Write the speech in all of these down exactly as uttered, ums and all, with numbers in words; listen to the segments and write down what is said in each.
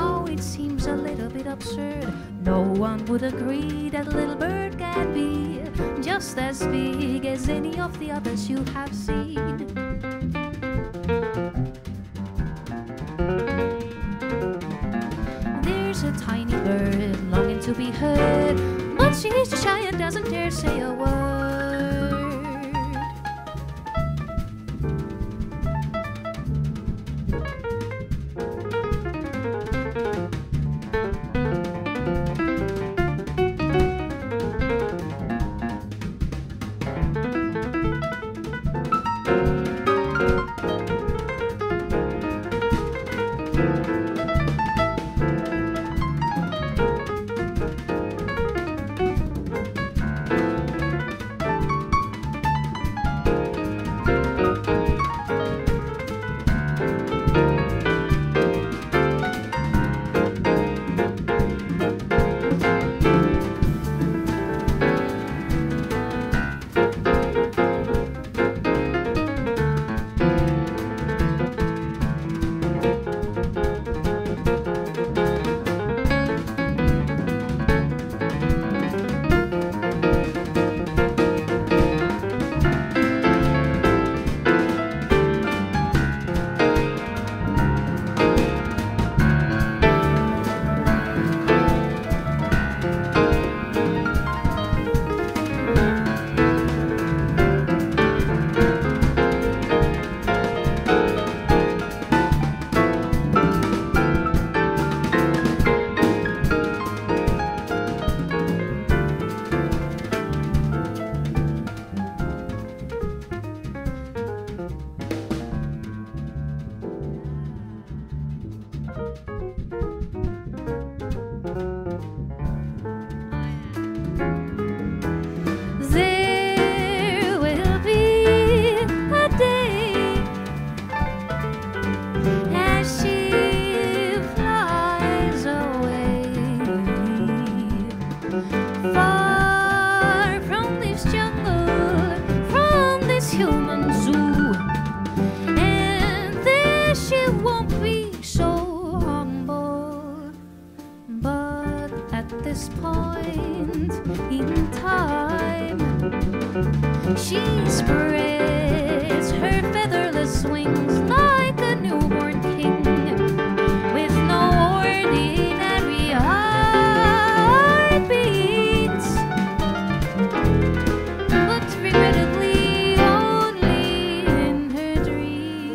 now it seems a little bit absurd. No one would agree that a little bird can be just as big as any of the others you have seen. There's a tiny bird longing to be heard, but she is too shy and doesn't dare say a word. This point in time, she spreads her featherless wings like a newborn king, with no ordinary heartbeats, but regrettably only in her dreams.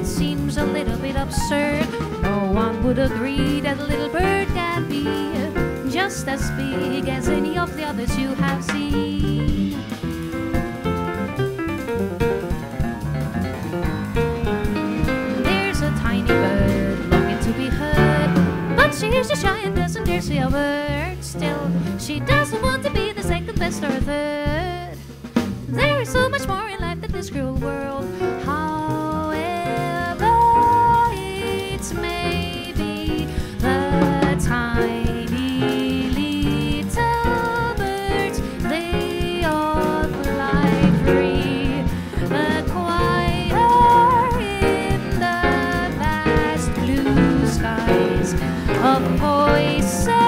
It seems a little bit absurd. No one would agree that a little bird can be just as big as any of the others you have seen. There's a tiny bird longing to be heard, but she is too shy and doesn't dare say a word. Still, she doesn't want to be the second best or third. There is so much more in life than this cruel world. Maybe the tiny little birds, they all fly free. The choir in the vast blue skies of voices.